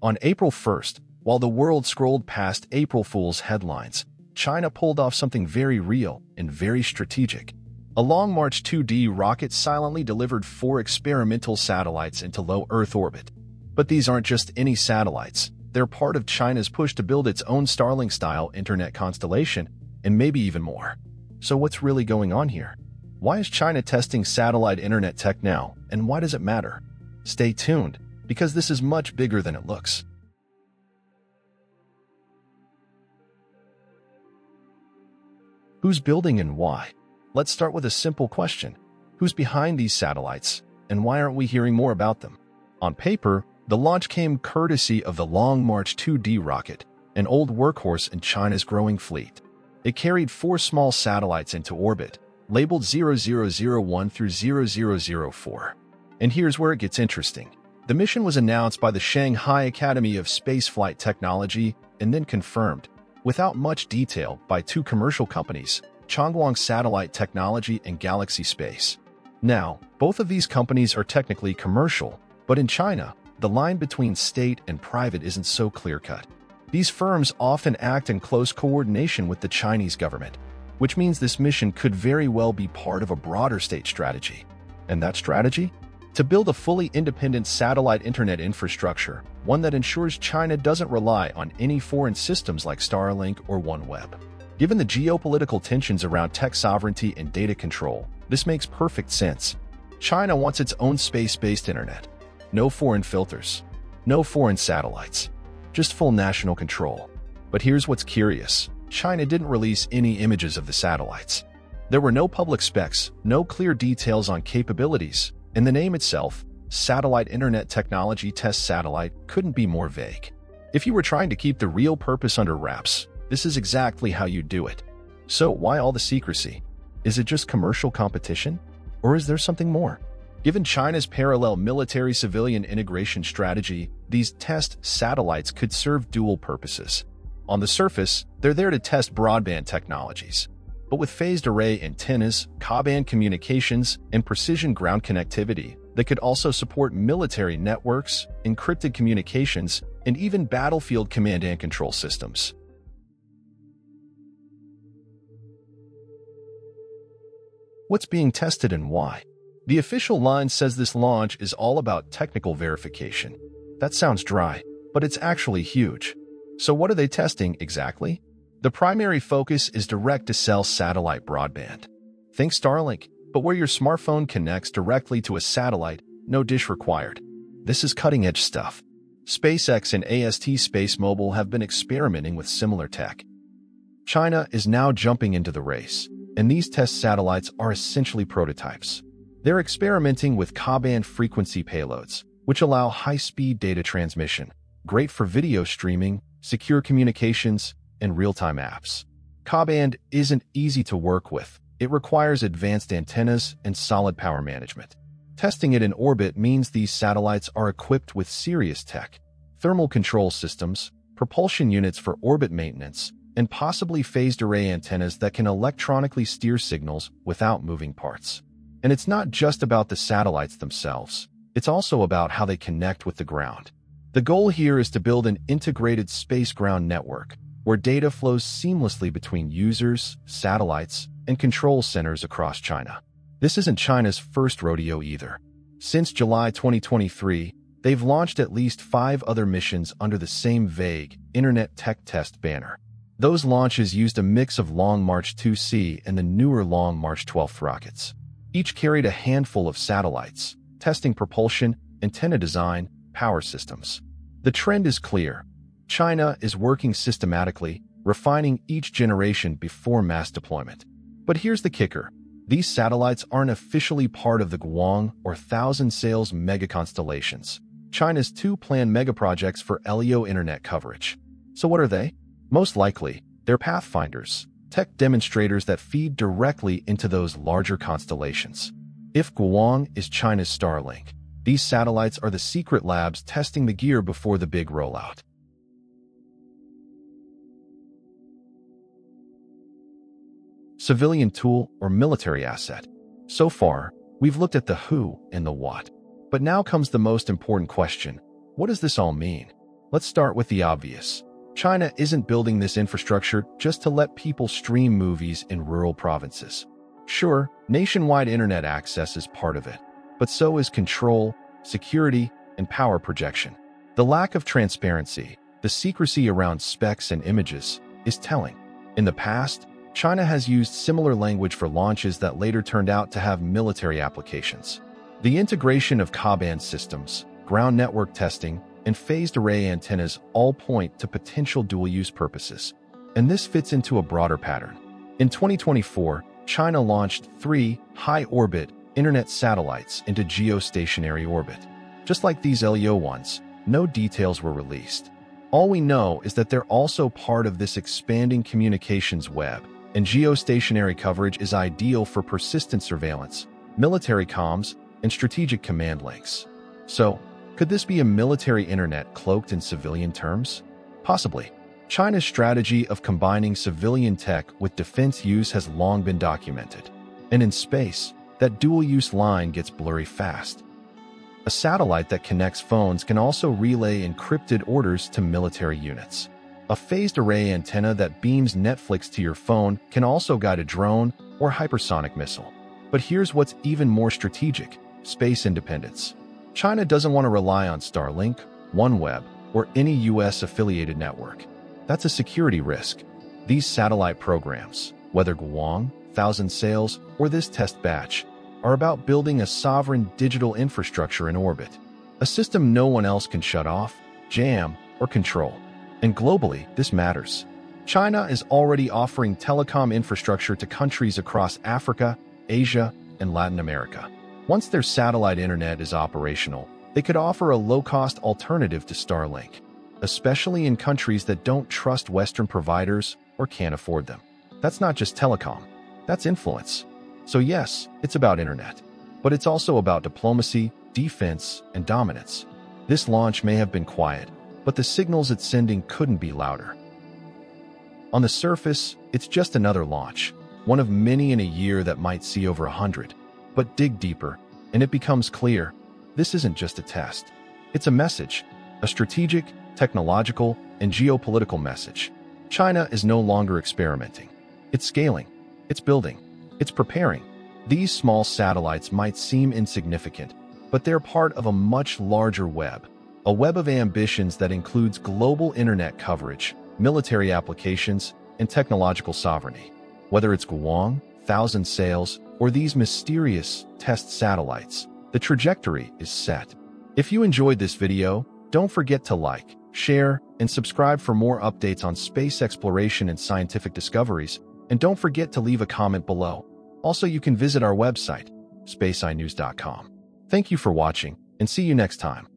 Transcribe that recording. On April 1st, while the world scrolled past April Fool's headlines, China pulled off something very real and very strategic. A Long March 2D rocket silently delivered 4 experimental satellites into low Earth orbit. But these aren't just any satellites. They're part of China's push to build its own Starlink-style internet constellation, and maybe even more. So what's really going on here? Why is China testing satellite internet tech now, and why does it matter? Stay tuned, because this is much bigger than it looks. Who's building and why? Let's start with a simple question. Who's behind these satellites, and why aren't we hearing more about them? On paper, the launch came courtesy of the Long March 2D rocket, an old workhorse in China's growing fleet. It carried 4 small satellites into orbit, labeled 0001 through 0004. And here's where it gets interesting. The mission was announced by the Shanghai Academy of Spaceflight Technology and then confirmed, without much detail, by 2 commercial companies, Changguang Satellite Technology and Galaxy Space. Now, both of these companies are technically commercial, but in China, the line between state and private isn't so clear-cut. These firms often act in close coordination with the Chinese government, which means this mission could very well be part of a broader state strategy. And that strategy? To build a fully independent satellite internet infrastructure, one that ensures China doesn't rely on any foreign systems like Starlink or OneWeb. Given the geopolitical tensions around tech sovereignty and data control, this makes perfect sense. China wants its own space-based internet. No foreign filters. No foreign satellites. Just full national control. But here's what's curious. China didn't release any images of the satellites. There were no public specs, no clear details on capabilities, and the name itself, Satellite Internet Technology Test Satellite, couldn't be more vague. If you were trying to keep the real purpose under wraps, this is exactly how you do it. So why all the secrecy? Is it just commercial competition? Or is there something more? Given China's parallel military-civilian integration strategy, these test satellites could serve dual purposes. On the surface, they're there to test broadband technologies. But with phased array antennas, Ka-band communications, and precision ground connectivity, they could also support military networks, encrypted communications, and even battlefield command and control systems. What's being tested and why? The official line says this launch is all about technical verification. That sounds dry, but it's actually huge. So what are they testing exactly? The primary focus is direct-to-cell satellite broadband. Think Starlink, but where your smartphone connects directly to a satellite, no dish required. This is cutting-edge stuff. SpaceX and AST SpaceMobile have been experimenting with similar tech. China is now jumping into the race, and these test satellites are essentially prototypes. They're experimenting with Ka-band frequency payloads, which allow high-speed data transmission, great for video streaming, secure communications, and real-time apps. Ka-band isn't easy to work with. It requires advanced antennas and solid power management. Testing it in orbit means these satellites are equipped with serious tech, thermal control systems, propulsion units for orbit maintenance, and possibly phased array antennas that can electronically steer signals without moving parts. And it's not just about the satellites themselves. It's also about how they connect with the ground. The goal here is to build an integrated space-ground network where data flows seamlessly between users, satellites, and control centers across China. This isn't China's first rodeo either. Since July 2023, they've launched at least 5 other missions under the same vague Internet Tech Test banner. Those launches used a mix of Long March 2C and the newer Long March 12 rockets. Each carried a handful of satellites, testing propulsion, antenna design, power systems. The trend is clear. China is working systematically, refining each generation before mass deployment. But here's the kicker. These satellites aren't officially part of the Guowang or Thousand Sails megaconstellations, China's 2 planned megaprojects for LEO internet coverage. So what are they? Most likely, they're pathfinders, tech demonstrators that feed directly into those larger constellations. If Guowang is China's Starlink, these satellites are the secret labs testing the gear before the big rollout. Civilian tool or military asset. So far, we've looked at the who and the what. But now comes the most important question. What does this all mean? Let's start with the obvious. China isn't building this infrastructure just to let people stream movies in rural provinces. Sure, nationwide internet access is part of it, but so is control, security, and power projection. The lack of transparency, the secrecy around specs and images, is telling. In the past, China has used similar language for launches that later turned out to have military applications. The integration of Ka-band systems, ground network testing, and phased array antennas all point to potential dual-use purposes. And this fits into a broader pattern. In 2024, China launched 3 high-orbit internet satellites into geostationary orbit. Just like these LEO ones, no details were released. All we know is that they're also part of this expanding communications web, and geostationary coverage is ideal for persistent surveillance, military comms, and strategic command links. So, could this be a military internet cloaked in civilian terms? Possibly. China's strategy of combining civilian tech with defense use has long been documented. And in space, that dual-use line gets blurry fast. A satellite that connects phones can also relay encrypted orders to military units. A phased array antenna that beams Netflix to your phone can also guide a drone or hypersonic missile. But here's what's even more strategic: space independence. China doesn't want to rely on Starlink, OneWeb, or any US-affiliated network. That's a security risk. These satellite programs, whether Guowang, Thousand Sails, or this test batch, are about building a sovereign digital infrastructure in orbit, a system no one else can shut off, jam, or control. And globally, this matters. China is already offering telecom infrastructure to countries across Africa, Asia, and Latin America. Once their satellite internet is operational, they could offer a low-cost alternative to Starlink, especially in countries that don't trust Western providers or can't afford them. That's not just telecom, that's influence. So yes, it's about internet, but it's also about diplomacy, defense, and dominance. This launch may have been quiet, but the signals it's sending couldn't be louder. On the surface, it's just another launch, one of many in a year that might see over 100. But dig deeper, and it becomes clear, this isn't just a test. It's a message, a strategic, technological, and geopolitical message. China is no longer experimenting. It's scaling, it's building, it's preparing. These small satellites might seem insignificant, but they're part of a much larger web, a web of ambitions that includes global internet coverage, military applications, and technological sovereignty. Whether it's Guowang, Thousand Sails, or these mysterious test satellites, the trajectory is set. If you enjoyed this video, don't forget to like, share, and subscribe for more updates on space exploration and scientific discoveries, and don't forget to leave a comment below. Also, you can visit our website, spaceinews.com. Thank you for watching, and see you next time.